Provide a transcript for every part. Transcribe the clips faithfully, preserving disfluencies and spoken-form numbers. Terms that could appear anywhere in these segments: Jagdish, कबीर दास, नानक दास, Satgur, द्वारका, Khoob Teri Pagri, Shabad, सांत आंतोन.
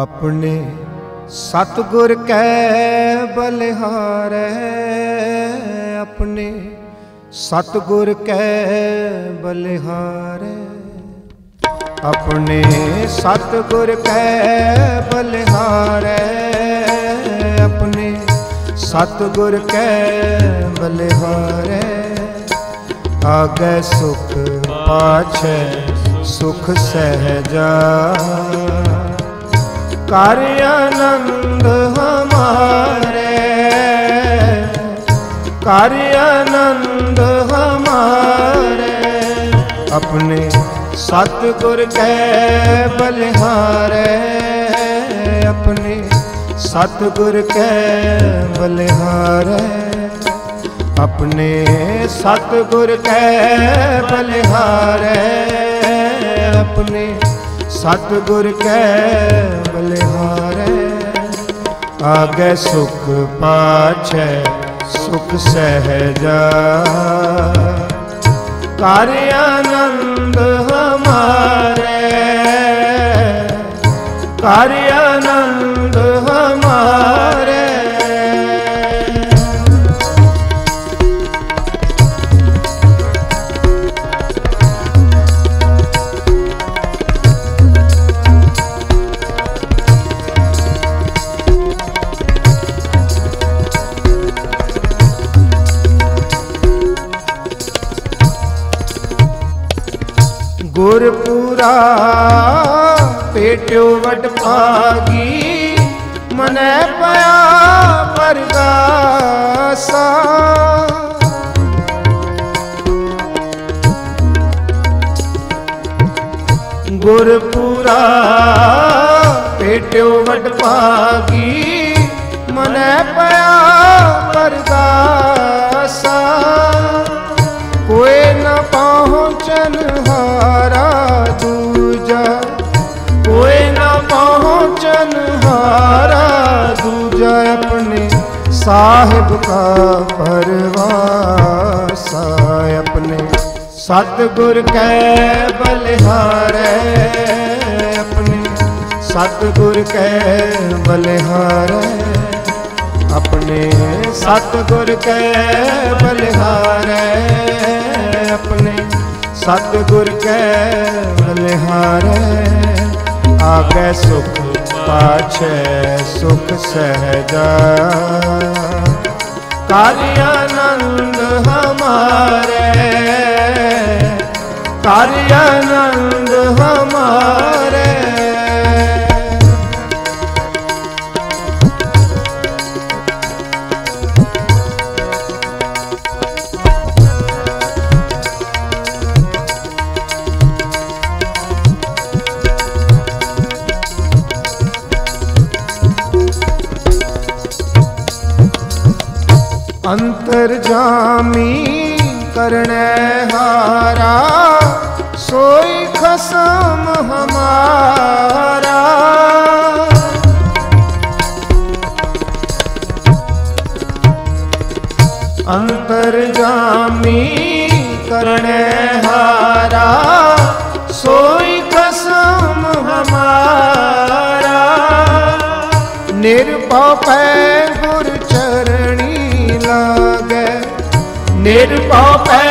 अपने सतगुर कै बलिहारे, अपने सतगुर कै बलिहारे, अपने सतगुर कै बलिहारे, अपने सतगुर कै बलिहारे। आगे सुख पाछे सुख सहजा, कार्य आनंद हमारे, कार्य आनंद हमारे। अपने सतगुर कै बलिहारे, अपने सतगुर कै बलिहारे, अपने सतगुर कै बलिहारे, अपने सतगुर कै बलिहारे। आगे सुख पाछे सुख सहजा, कार्य आनंद हमारे, कार्य आनंद हमारे। गुर पूरा पेट्यो वट पागी, मनै पया परगासा। गुर पूरा पेट्यो वट पागी, मनै पया परगासा। कोई न पहुँचन हारा दूजा, कोई न पहुँचन हारा दूजा। अपने साहिब का परवासा, अपने सतगुर कै बलिहारे, अपने सतगुर कै बलिहारे, अपने सतगुर कै बलिहारे, अपने सतगुर कै बलिहारे। आगे सुख पाछे सुख सहजा, कार्य आनंद हमारे, कार्य आनंद हमारे। अंतरजामी करने हारा सोई खसम हमारा। अंतरजामी करने हारा सोई खसम हमारा। निर्भव पै गुर चरणी लागे, निर्भव पै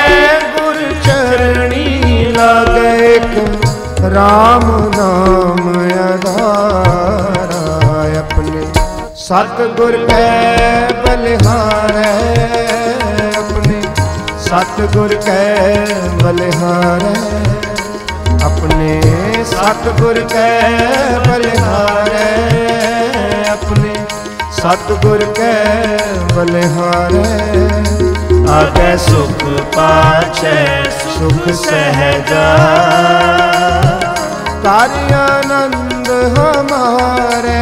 गुर चरणी लागे। एक राम नाम अधारा, अपने सतगुर कै बलिहारे, अपने सतगुर कै बलिहारे, अपने सतगुर कै बलिहारे, अपने सतगुर कै बलिहारे। आगे सुख पाछे सुख सहजा, कार्य आनंद हमारे,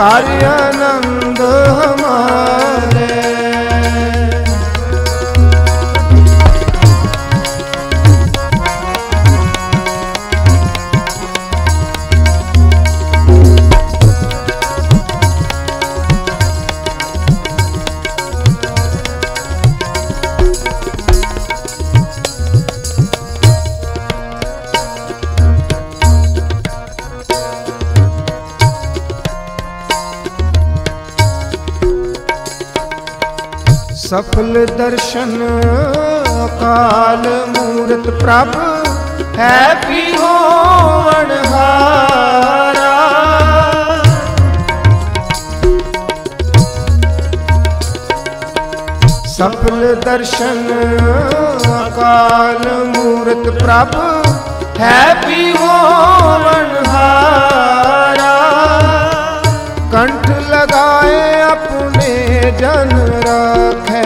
कार्य आनंद हमारे। सफल दर्शन काल मूरत प्रभ है पी होवणहारा। सफल दर्शन काल मूरत प्रभ है पी होवणहारा। कंठ लगाए अपने जन राखे,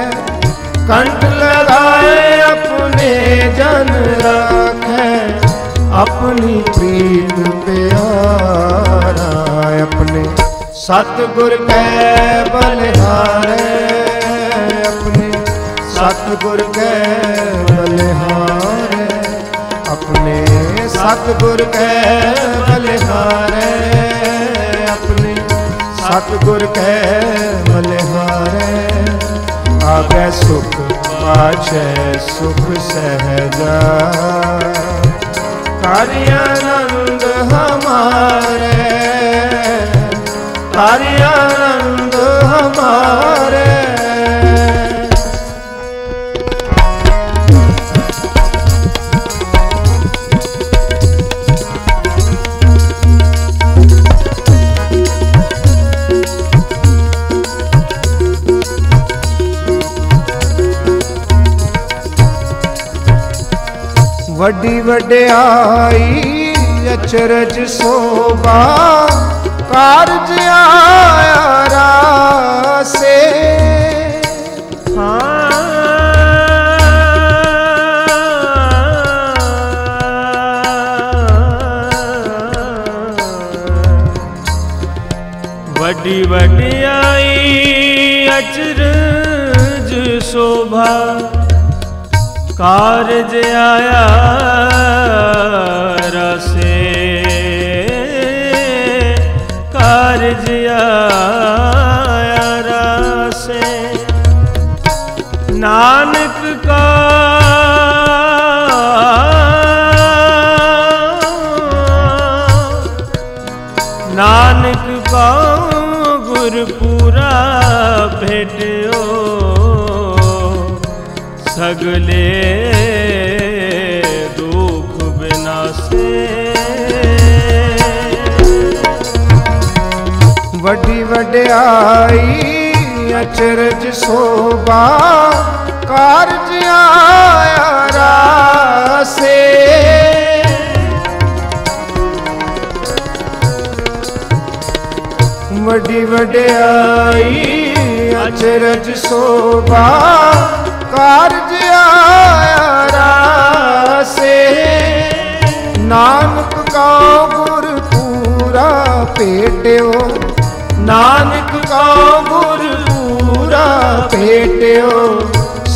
कंठ लगाए अपने जन राखे, अपनी प्रीत प्यारा। अपने सतगुर के बलिहारे, अपने सतगुर के बलिहारे, अपने सतगुर के बलिहारे, अपने सतगुर के बलिहारे। आवे सुख पाछे सुख सहजा, कार्यानंद हमारे, कार्यानंद हमारे। वड्डी वड्याई अचरज सोभा कारज आया रासे। वड्डी वड्याई अचरज सोभा कारज आया रसे, कारज आया रसे। नानक का नानक का गुरपुरा भेटियो सगले दुख बिनासे। वड्डी वड्याई अचरज शोभा कारज आया रासे। वड्डी वड्याई अचरज शोभा कारज आया रासे। नानक का गुर पूरा भेटियो, नानक का गुर पूरा भेटियो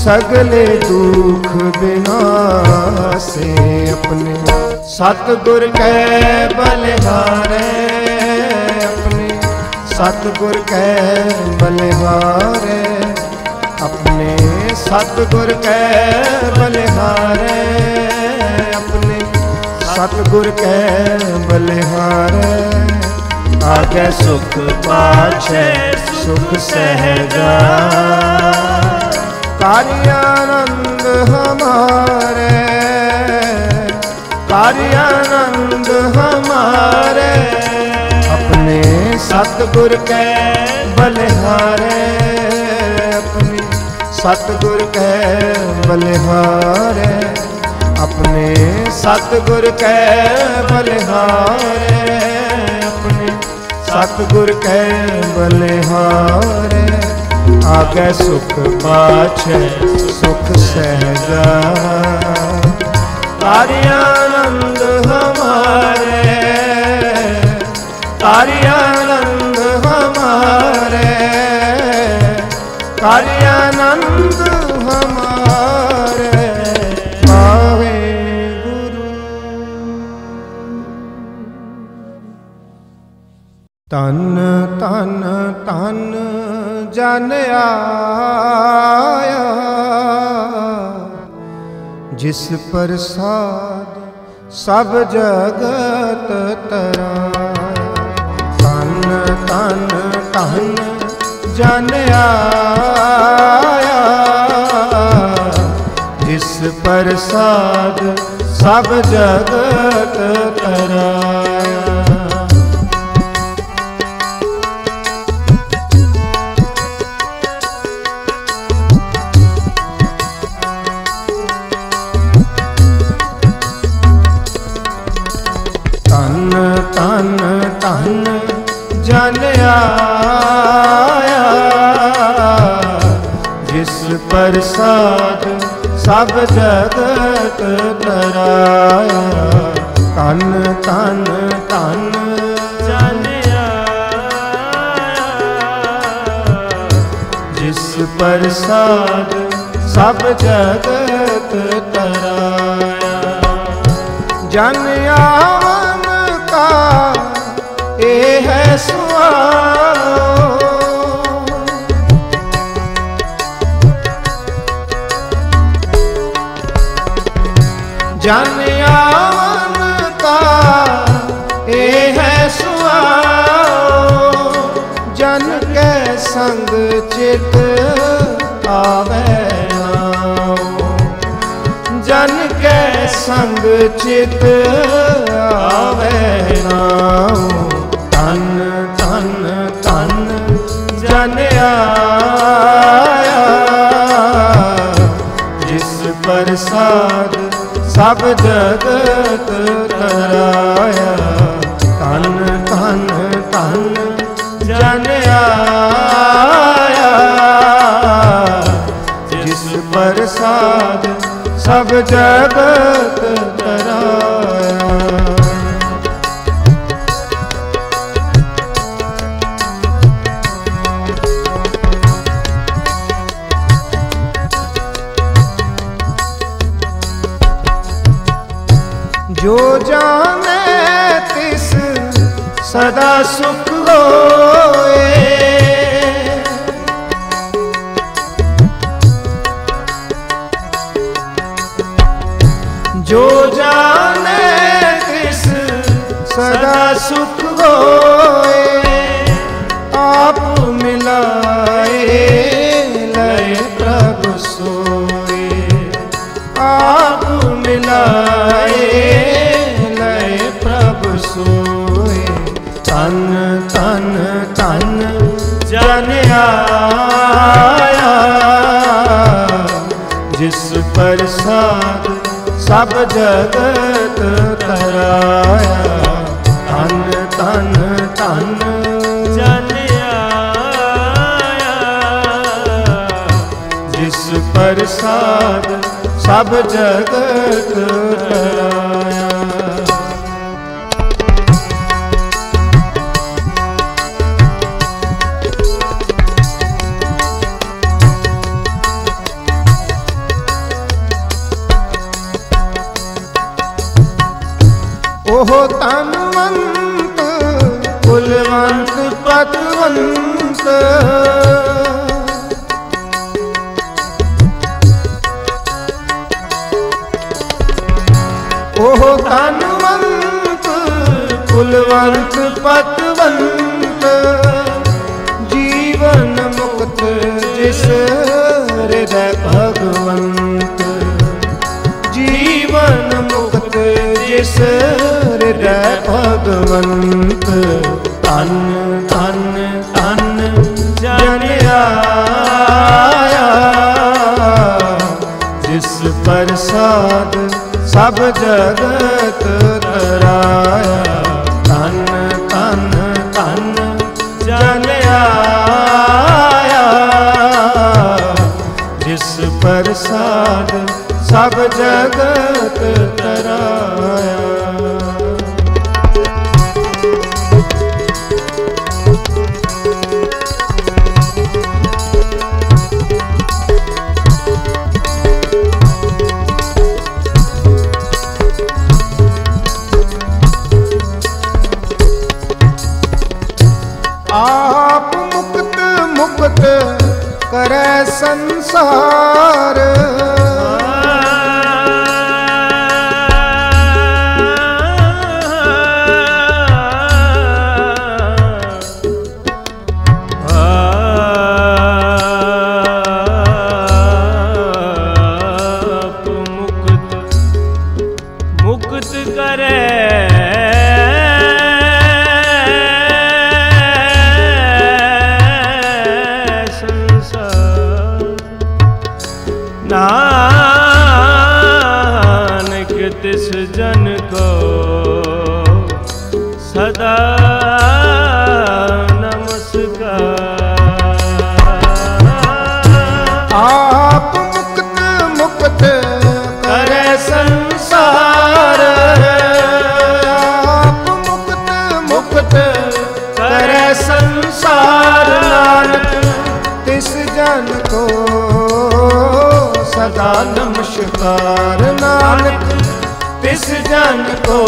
सगले दुख बिनासे। अपने सतगुर के बलिहारे, अपने सतगुर के बलिहारे, अपने सतगुर के बलिहारे, अपने सतगुर के बलिहारे। आगे सुख पाछे सुख सहजा, कार्यानंद हमारे, कार्यानंद हमारे। अपने सतगुर के बलिहारे, सतगुर के बलिहारे, अपने सतगुर के बलिहारे, अपने सतगुर के बलिहारे। आगे सुख पाछे सुख सहजा, कार्यानंद हमारे, कार्यानंद हमारे, कार्यानंद हमारे। पावे गुरु तन तन तन जन आया, जिस प्रसाद सब जगत तराया। तन तन तन जन आया, प्रसाद सब जगत तराया। तन तन तन जन आया, जिस प्रसाद सब जगत तराया। तन तन तन जन आया, जिस प्रसाद सब जगत तराया। जन आवन का ए है सुआ, जन आवन का ये है सुहाओ। जन के संग चित आवे नाम, जन के संग चित आवे नाम। तन तन तन जन आया, जिस प्रसाद सब जगत तराया। तन तन तन जन आया, जिस प्रसाद सब जगत तराया। जो जाने तिस सदा सुख होए, जो जाने तिस सदा सुख होए। आप मिलाए लय प्रभु सोए, आप मिलाए सोए। तन तन तन जन आया, जिस प्रसाद सब जगत तराया। तन तन तन जन आया, जिस प्रसाद सब जगत तराया। ओहो तनवंत कुलवंत पतवंत, ओहो तनवंत कुलवंत पतवंत। जीवन मुक्त जिस हृदय भगवंत, जीवन मुक्त जिस हृदय भगवंत। तन तन तन जन आया, जिस प्रसाद सब जगत तराया। तन तन तन जन आया, जिस प्रसाद सब जगत तराया। आप मुक्त मुक्त करे संसार, आप मुक्त नमस्कार। आप मुक्त मुक्त करे संसार, आप मुक्त मुक्त करे संसार, तिस जन को सदा नमस्कार नानक, तिस जन को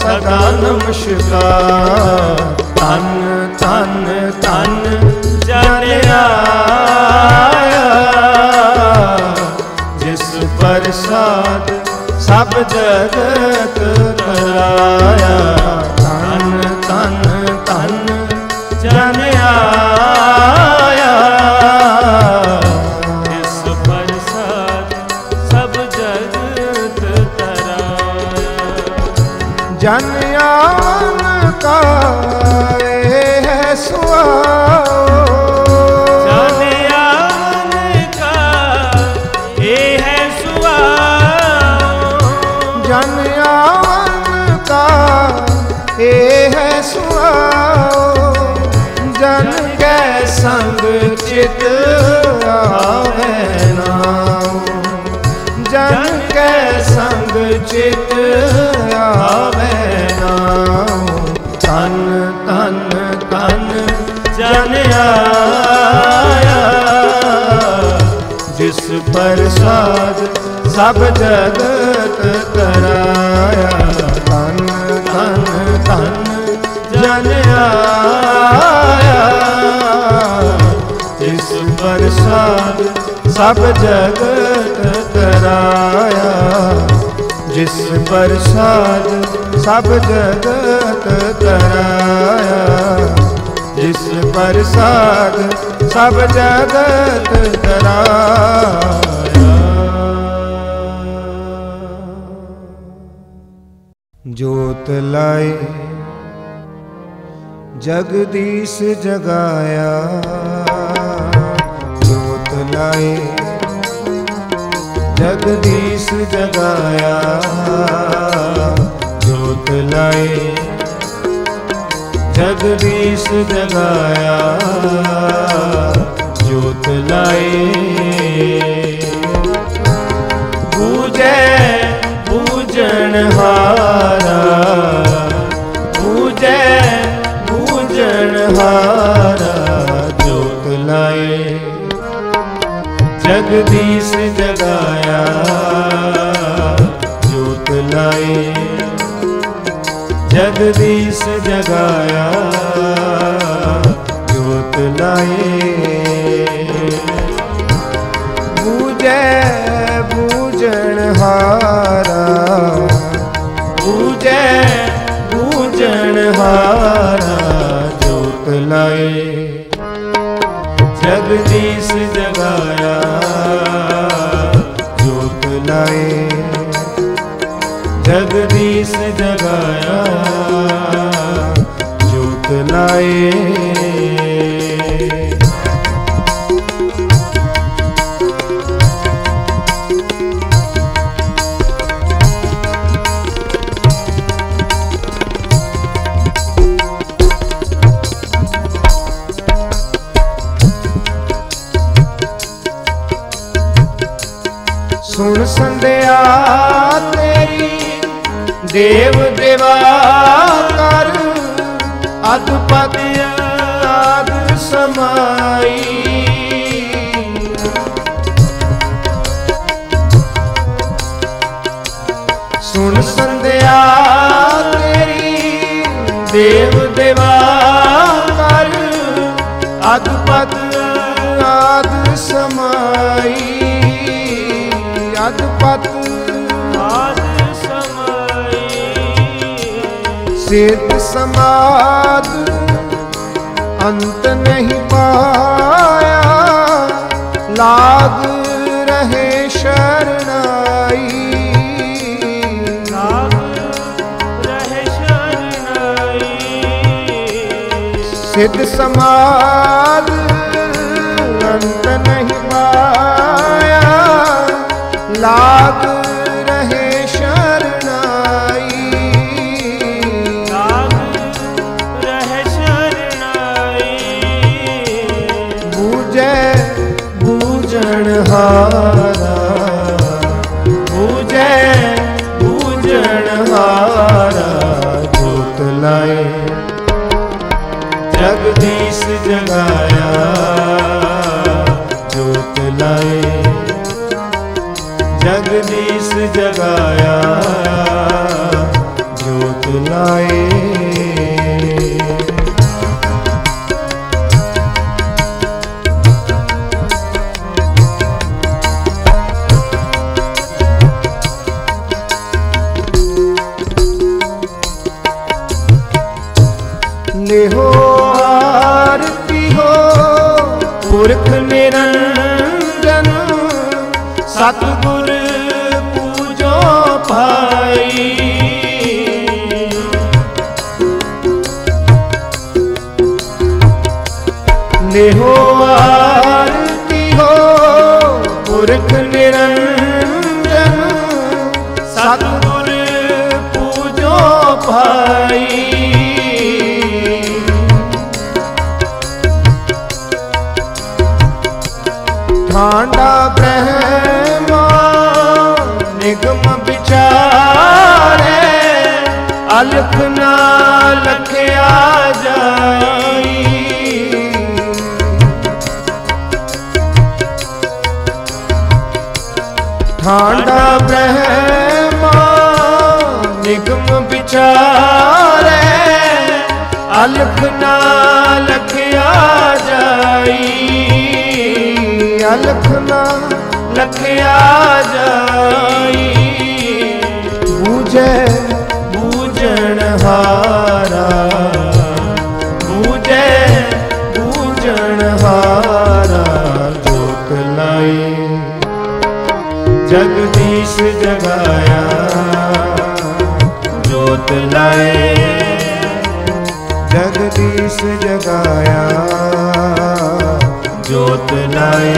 सदा नमस्कार। तन तन तन जन आया, जिस प्रसाद सब जगत कराया। तन तन तन जन आया, जिस प्रसाद सब जगत जन आन का है सुहाओ, जन आन का है सुहाओ, जन आन का है सुहाओ। जन के संग चित आवे नाम, जन के संग चित आवे। तन तन तन जन आया, जिस प्रसाद सब जगत कराया। तन तन तन जन आया, जिस प्रसाद सब जगत कराया, जिस प्रसाद सब जगत कराया, जिस प्रसाद सब जगत कराया। जोत लाए जगदीश जगाया, जोत लाए जगदीश जगाया, जोत लाए जगदीश जगाया, जोत लाए। पूजे पूजनहारा, पूजे पूजनहारा, जोत लाए जगदीश जगाया, जोत लाए जगदीश जगाया, जोत लाए। पूजे पूजनहारा, पूजे पूजनहारा, जोत लाए जगदीश जगाया, जोत लाए जगदीश जगाया, जोत लाए। सुन संध्या तेरी देव देवा कर, अदपद आद समाई। सुन संध्या तेरी देव देवा कर, अदपद आद समाई। अदपत आद समाई, सिद्ध समाध अंत नहीं पाया, लाग रहे शरणाई, लाग रहे शरणाई। सिद्ध समाध अंत नहीं लाग रहे शरणाई, जगदीश जगाया ज्योत लाए, जगदीश जगाया ज्योत लाए। हो आरती हो पुरख निरंजन, सतगुर पूजो भाई। नेहो आरती हो पुरख निरंजन, सतगुर पूजो भाई। ठांडा ब्रह्मा निगम विचारे, अलख ना लखया जाई। ठांडा ब्रह्मा निगम विचारे, अलख ना लखया जाई। अलख ना लखया जाई, बूझै बूझनहारा, बूझै बूझनहारा ज्योत लाए। जगदीश जगाया ज्योत लाए, जगदीश जगाया ज्योत लाए।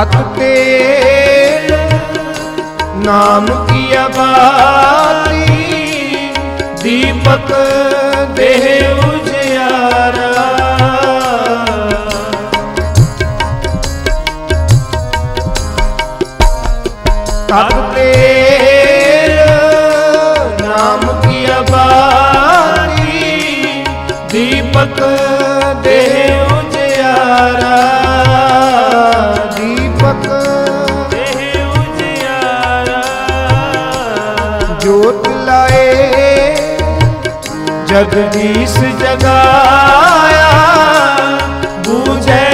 तत् तेल नाम की आबादी, दीपक देह उजियारा। तब तेर नाम की आबारी, दीपक देह उजियारा, दीपक देह उजियारा ज्योत लाए। जगदीश जगाया बूझै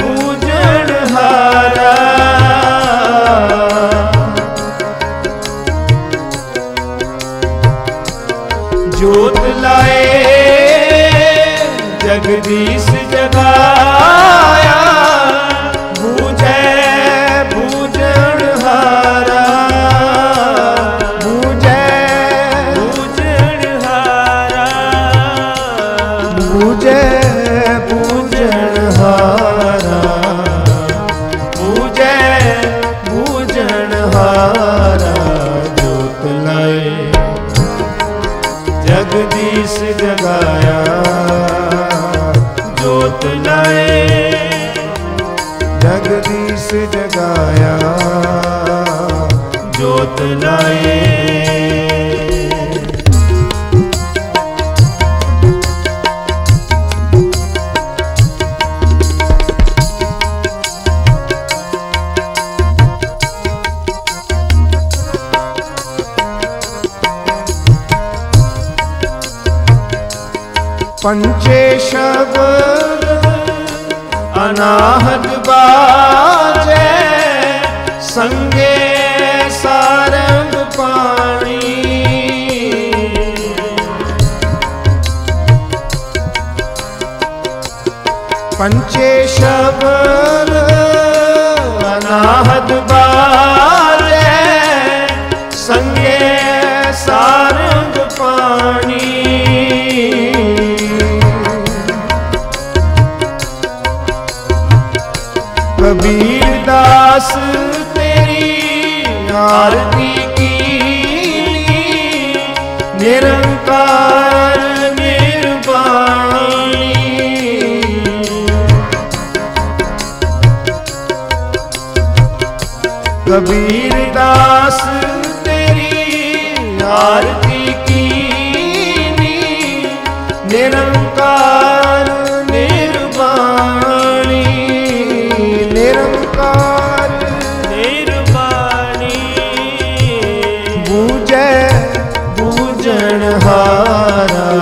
बूझनहारा, ज्योत लाए। जगदीश जगाया बूझै बूझनहारा, जगदीश जगाया ज्योत लाए। जगदीश जगाया ज्योत लाए। पंचे शब्द अनाहत बाजे, संगे सारंग पाणी। पंचे शब्द अनाहत बाजे, संगे सारंग पाणी। कबीर दास तेरी आरती की निरंकार निर्वाणी। कबीर दास तेरी आरती की निरंकार निर्वाणी निरंकार निर्वाणी। बूझे बूझनहारा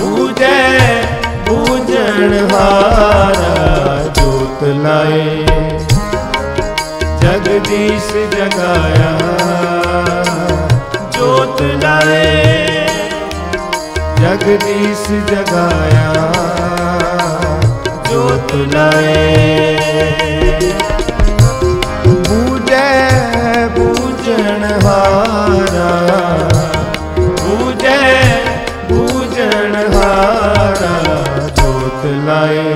बूझे बूझनहारा जोत लाए जगदीश जगाया जोत लाए जगदीश जगाया जोत लाए। बूझे बूझनहारा बूझे बूझनहारा जोत लाए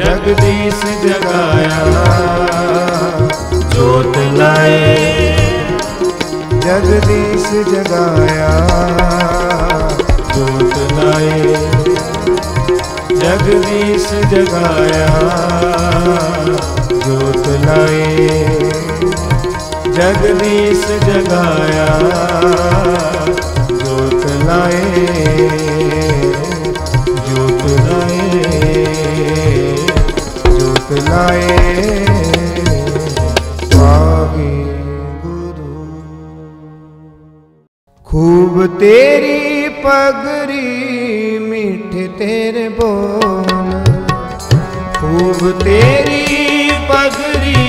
जगदीश जगाया जोत लाए जगदीश जगाया जोत लाए जगदीश जगाया जोत लाए जगदीश जगाया जोत लाए जोत लाए जोत लाए। खूब तेरी पगड़ी मीठे तेरे बोल खूब तेरी पगड़ी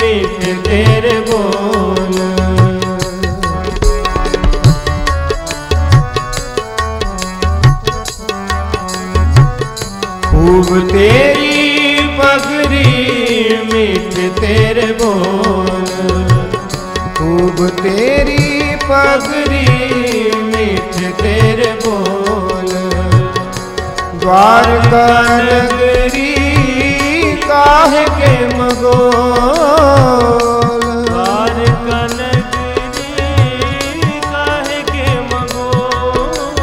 मीठे तेरे बोल। खूब तेरी पगड़ी मीठे तेरे बोल खूब तेरी पगड़ी मीठे तेरे बोल। द्वारका नगरी काहे के मगोल द्वारका नगरी काहे के मगोल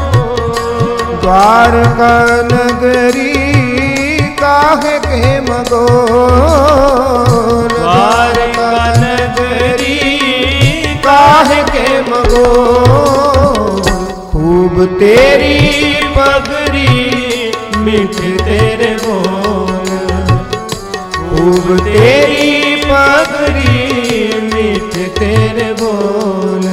द्वारका नगरी काहे के मगोल द्वारका नगरी काहे के मगोल। खूब तेरी पगड़ी मीठे तेरे बोल खूब तेरी पगड़ी मीठे तेरे बोल।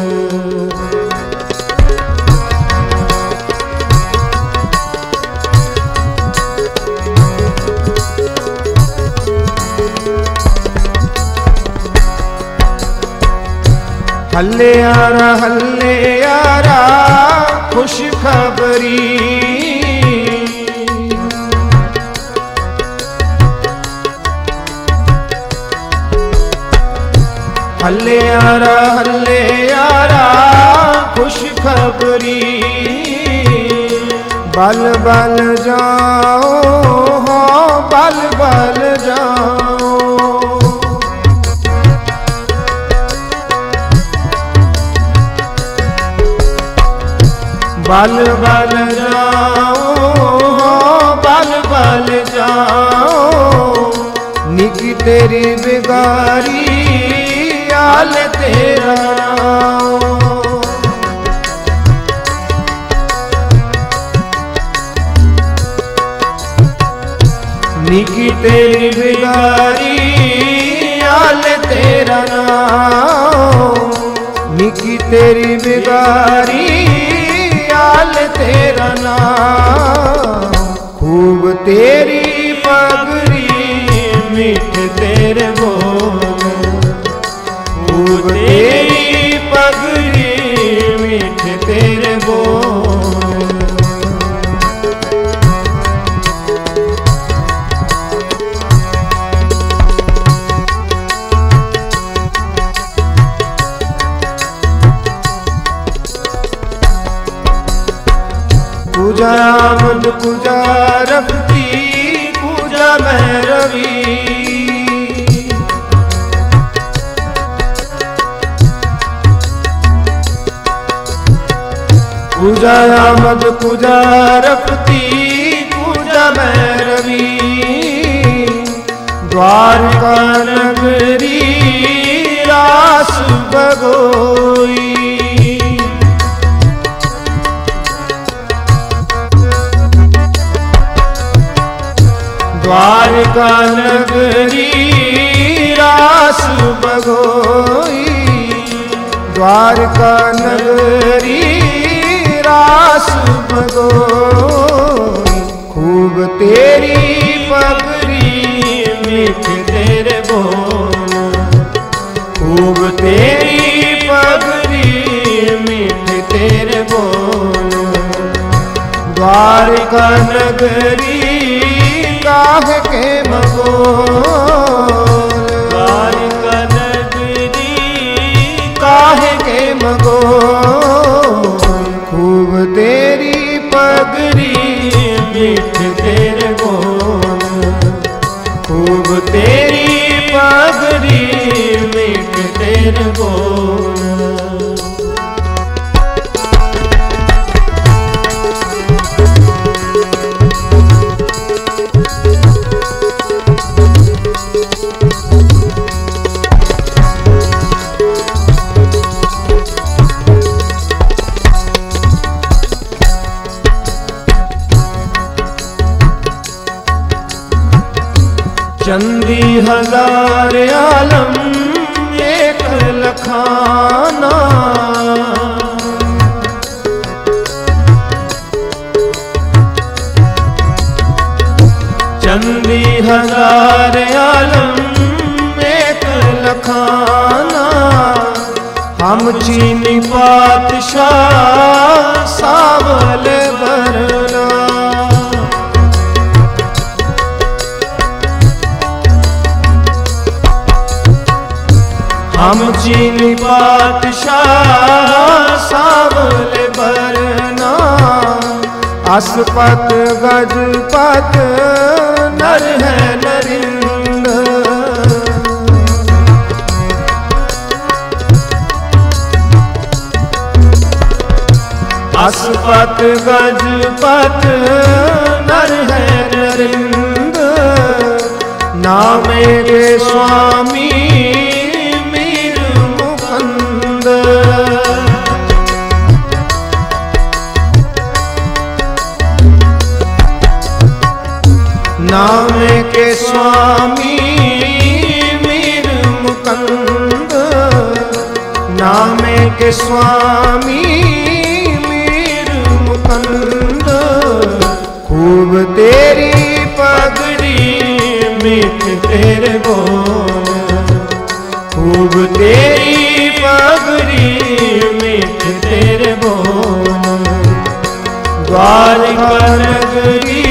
हल्ले आरा हल्ले आरा खुशखबरी हल्ले आरा हल्ले आरा खुशखबरी। बल बल जाओ हो बल बल जाओ बल बल जाओ बल बल जाओ। निकी तेरी बिगारी आल तेरा निकी तेरी बिगारी आल तेरा नाम निकी तेरी बिगारी तेरा नाम। खूब तेरी पगड़ी मीठे तेरे बोल खूब तेरी पगड़ी मीठे तेरे बोल। पूजा आमद पूजा रखती पूजा भैरवी पूजा मद पूजा रपती पूजा भैरवी द्वारका नगरी रास बगोई। द्वारका नगरी रास बगोई द्वारका नगरी रास बगोई। खूब तेरी पगड़ी मीठ तेरे बोल खूब तेरी पगड़ी मीठ तेरे बोल। द्वारका नगरी काह के मगोल द्वारका नगरी काह के मगोल। खूब तेरी पगड़ी मीठ तेरे बोल खूब तेरी पगड़ी मीठ तेरे बोल। चंदी हजार आलम एक लखाना चंदी हजार आलम एक लखाना। हम चीनी बादशाह सावल बरना हम चीनी बादशाह सावल बरना। असपत गजपत नर है नरिंद असपत गजपत नर है नरिंद। ना मेरे स्वामी नाम के स्वामी मीर मुकंद नाम के स्वामी मीर मुकंद। खूब तेरी पगड़ी मीठ तेरे बोल खूब तेरी पगड़ी मीठ तेरे बोल। द्वारका नगरी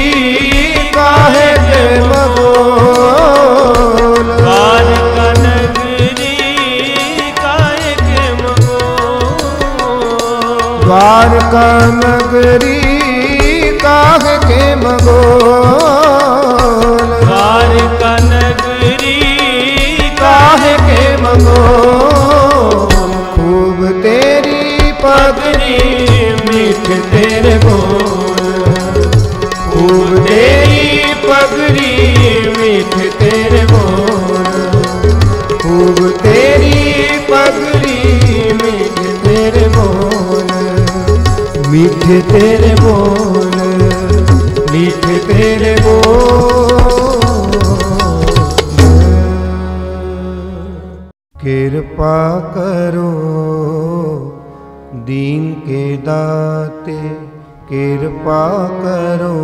काहे के मगोल द्वारका नगरी काहे के मगोल द्वारका नगरी काहे के मगोल द्वारका नगरी काहे के मगोल। खूब तेरी पगड़ी मीठ तेरे बोल खूब तेरी पगड़ी मीठ तेरे बोल खूब तेरी पगड़ी मीठ तेरे बोल मीठ तेरे बोल मीठ तेरे बोल। कृपा करो दीन के दाते कृपा करो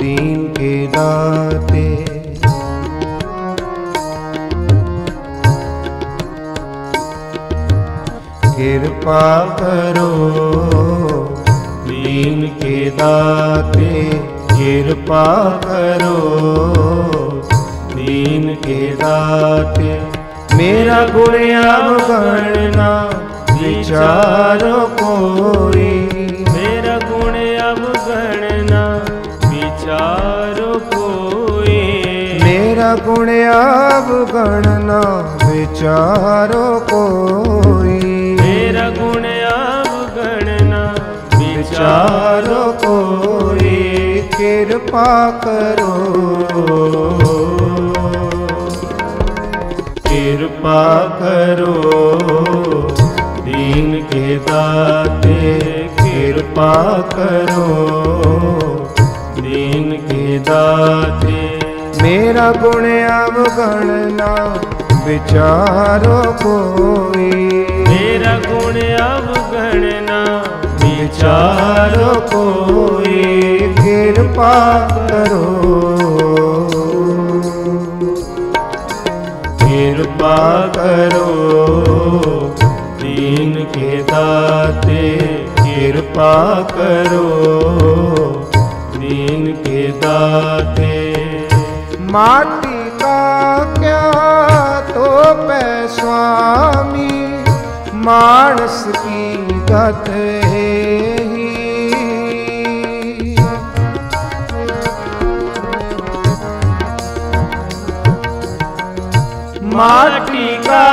दीन के दाते। कृपा करो दीन के दाते कृपा करो दीन के दाते। मेरा गुण अब गणना विचारो कोई मेरा गुण अब गणना विचारो कोई। मेरा गुण अब गणना विचारो कोई मेरा गुण अब गणना चारों को एक कृपा करो, कृपा करो दीन के दाते, कृपा करो दीन के दाते। मेरा गुण अवगणना विचारों कोई, मेरा गुण अवगणना विचारों कोई, कृपा करो कृपा करो दीन के दाते, कृपा करो दीन के दाते। माटी का क्या तो पैस्वामी, मानस की गत है ही, माटी का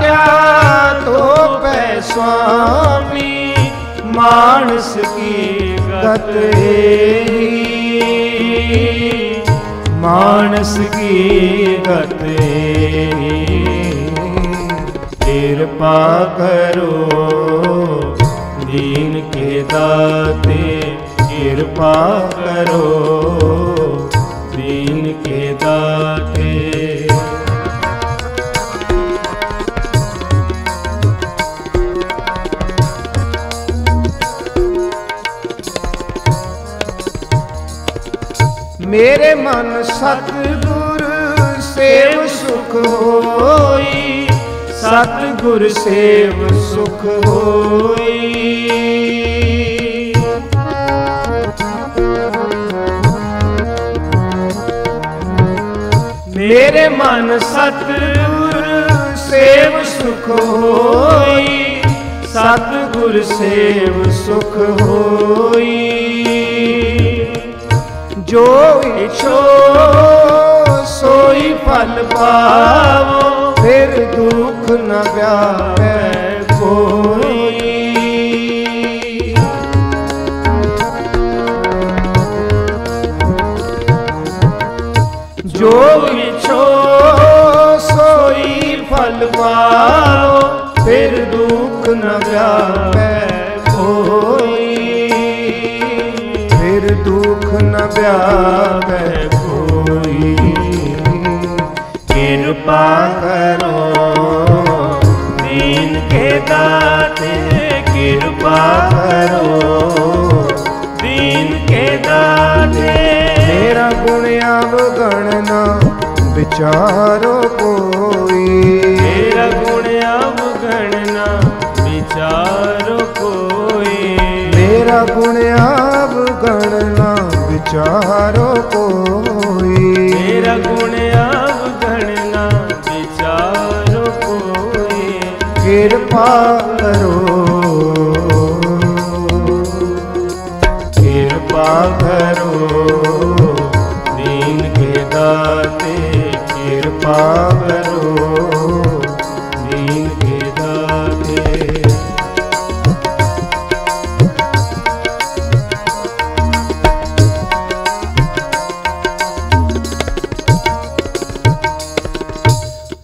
क्या तो पैस्वामी, मानस की गत है, मानस की गत कृपा करो दीन के दाते, कृपा करो दीन के दाते। मेरे मन सतगुर सेव सुख होई, सतगुर सेव सुख होई, मेरे मन सतगुर सेव सुख होई, सतगुर सेव सुख होई। जो इच्छो सोई फल पावो, फिर दुख न व्यापै कोई, जो इच्छो सोई फल पावो, फिर दुख न व्यापै कोई, फिर दुख न व्यापै कोई। कृपा करो दीन के दाते, कृपा करो दीन के दाते। मेरा गुण अवगणना विचारो कोई, मेरा गुण अवगणना विचारो कोई, मेरा गुण गणना विचारों कोई, मेरा गुण अवगणना विचारों कोई, कृपा करो कृपा करो दीन के दाते, कृपा करो।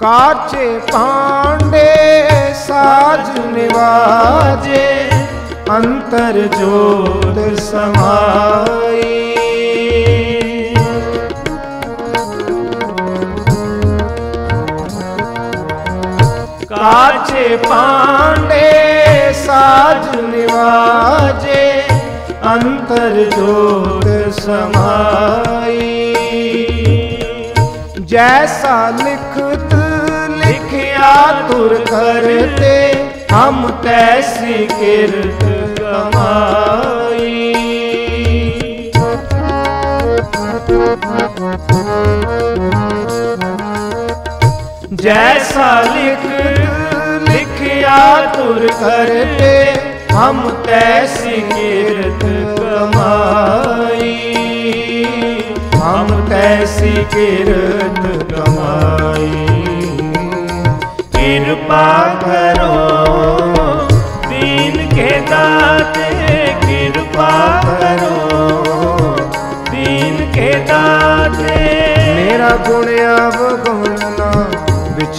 काचे पांडे साज निवाजे, अंतर ज्योत समाई, काचे पांडे साज निवाजे, अंतर ज्योत समाई। जैसा लिखत तुर करते, हम तैसी किरत कमाई, जैसा लिख लिखिया तुर करते, हम तैसी किरत कमाई, हम तैसी किरत कमाई। कृपा करो दीन के दाते, कृपा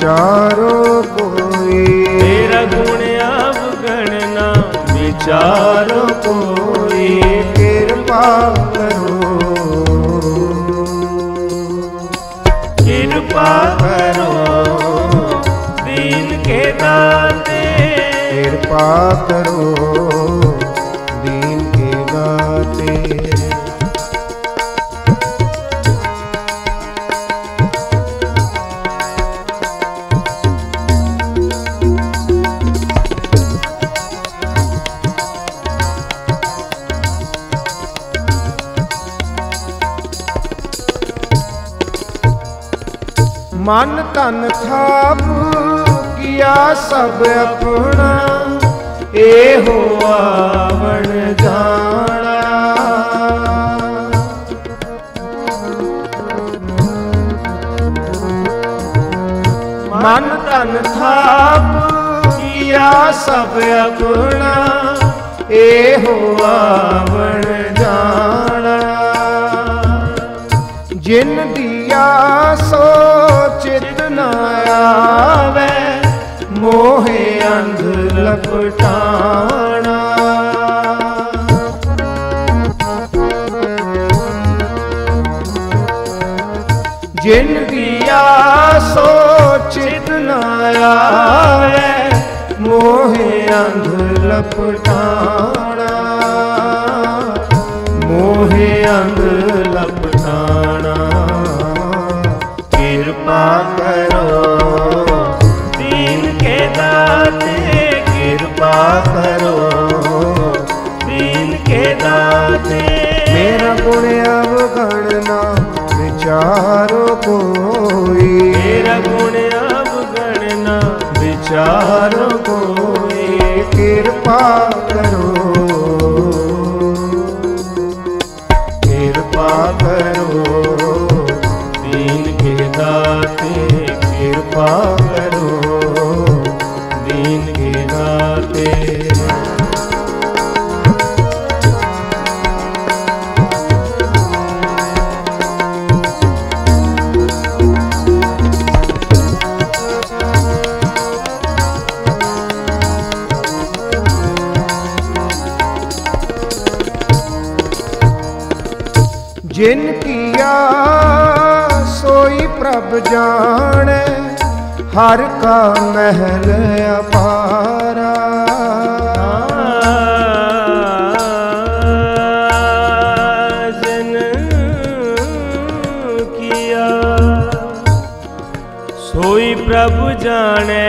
विचारो कोई, तेरा गुण अवगणना विचारो कोई। कृपा करो कृपा करो दीन के दाते, कृपा करो दीन के दाते। मन तन थाप किया सब अपना, एहो आवण जाना। मन तन थाप किया सब अपना, एहो आवण जाना। जिन दिया सो चित ना आवे, मोहे अंध लपटाना। जिन दिया सो चित ना आवे, मोहे अंध लपटाना। मोहे अंध लपटाना। कृपा करो दीन के दाते, कृपा करो दीन के दाते। मेरा गुण अवगणना विचारो कोई, मेरा गुण अवगणना विचारो कोई। कृपा करो कृपा करो कृपा करो दीन के दाते। जिन किया सोई प्रभ जाने, हर का महल अपारा। जिन किया सोई प्रभु जाने,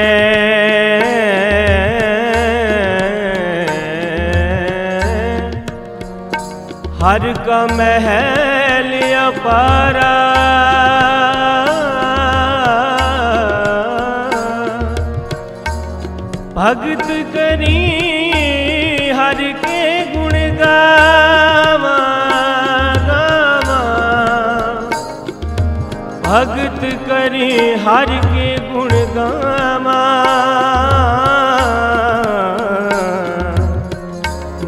हर का महल अपारा। भगत करी हर के गुण गावा गावा, भगत करी हर के गुण गावा।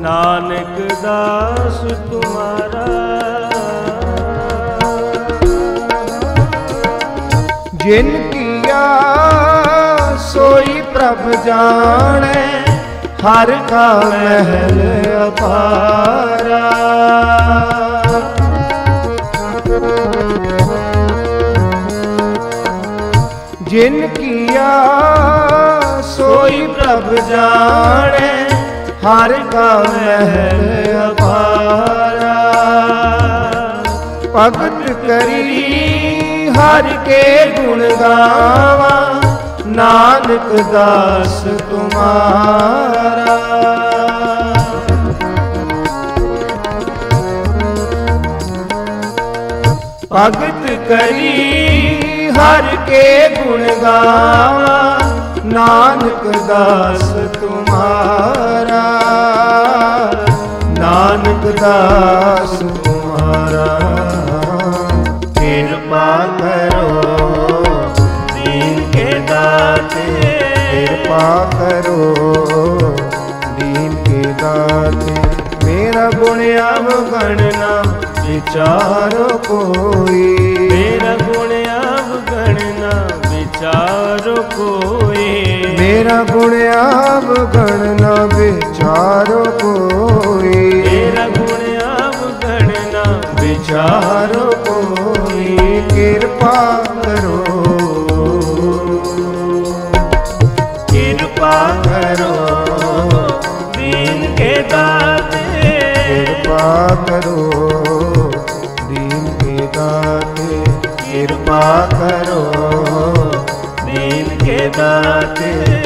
नानक दास तुम्हारा। जिन किया सोई प्रभ जाने, हर का महल अपारा। जिन किया सोई प्रभ जाने, हर का महल अपारा। भगत करी हर के गुण गावा, नानक दास तुम्हारा। भगत करी हर के गुण गावा, नानक दास तुम्हारा। नानक दास तुम्हारा। कृपा करो कृपा करो दीन के दाते। मेरा गुण अवगणना विचारो कोई, मेरा गुण अवगणना विचारो कोई, मेरा गुण आप गण ना विचारो कोई, मेरा गुण आप गण ना विचारो कोई, कृपा करो कृपा करो दीन के दाते, कृपा करो दीन के दाते, कृपा करो दीन के दाते।